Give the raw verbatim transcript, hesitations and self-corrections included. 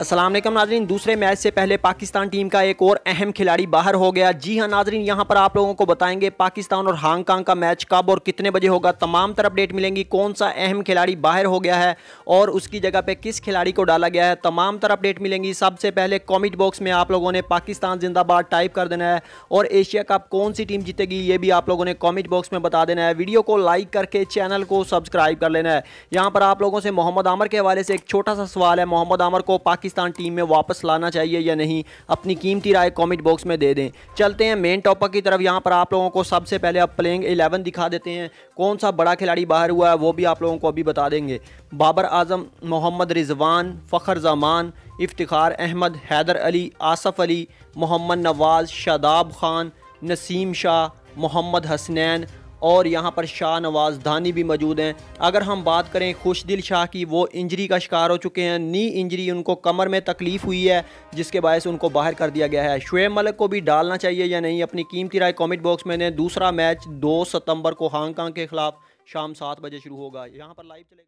अस्सलाम वालेकुम नाजरीन। दूसरे मैच से पहले पाकिस्तान टीम का एक और अहम खिलाड़ी बाहर हो गया। जी हाँ नाजरीन, यहाँ पर आप लोगों को बताएंगे पाकिस्तान और हांगकांग का मैच कब और कितने बजे होगा। तमाम तरह अपडेट मिलेंगी, कौन सा अहम खिलाड़ी बाहर हो गया है और उसकी जगह पे किस खिलाड़ी को डाला गया है, तमाम तरह अपडेट मिलेंगी। सबसे पहले कॉमेंट बॉक्स में आप लोगों ने पाकिस्तान जिंदाबाद टाइप कर देना है और एशिया कप कौन सी टीम जीतेगी ये भी आप लोगों ने कॉमेंट बॉक्स में बता देना है। वीडियो को लाइक करके चैनल को सब्सक्राइब कर लेना है। यहाँ पर आप लोगों से मोहम्मद आमिर के हवाले से एक छोटा सा सवाल है, मोहम्मद आमिर को पाकिस्तान पाकिस्तान टीम में वापस लाना चाहिए या नहीं, अपनी कीमती राय कमेंट बॉक्स में दे दें। चलते हैं मेन टॉपिक की तरफ। यहाँ पर आप लोगों को सबसे पहले अब प्लेइंग इलेवन दिखा देते हैं, कौन सा बड़ा खिलाड़ी बाहर हुआ है वो भी आप लोगों को अभी बता देंगे। बाबर आजम, मोहम्मद रिजवान, फ़खर जमान, इफ्तिखार अहमद, हैदर अली, आसफ़ अली, मोहम्मद नवाज़, शादाब खान, नसीम शाह, मोहम्मद हसनैन और यहाँ पर शाहनवाज धानी भी मौजूद हैं। अगर हम बात करें खुशदिल शाह की, वो इंजरी का शिकार हो चुके हैं, नी इंजरी, उनको कमर में तकलीफ़ हुई है जिसके बायस उनको बाहर कर दिया गया है। शुएब मलिक को भी डालना चाहिए या नहीं, अपनी कीमती राय कमेंट बॉक्स में दें। दूसरा मैच दो सितंबर को हांगकांग के खिलाफ शाम सात बजे शुरू होगा। यहाँ पर लाइव चलेगा।